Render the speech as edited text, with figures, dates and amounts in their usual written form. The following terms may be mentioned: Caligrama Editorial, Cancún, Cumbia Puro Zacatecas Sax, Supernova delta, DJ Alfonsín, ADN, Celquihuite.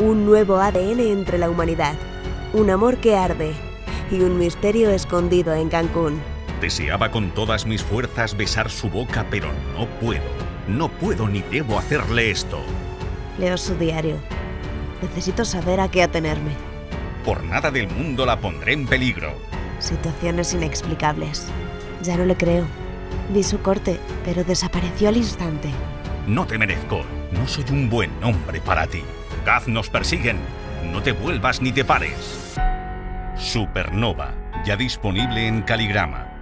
un nuevo ADN entre la humanidad, un amor que arde y un misterio escondido en Cancún. Deseaba con todas mis fuerzas besar su boca, pero no puedo. No puedo ni debo hacerle esto. Leo su diario. Necesito saber a qué atenerme. Por nada del mundo la pondré en peligro. Situaciones inexplicables. Ya no le creo. Vi su corte, pero desapareció al instante. No te merezco. No soy un buen hombre para ti. Gaz nos persiguen. No te vuelvas ni te pares. Supernova, ya disponible en Caligrama.